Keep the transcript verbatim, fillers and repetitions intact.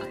Hip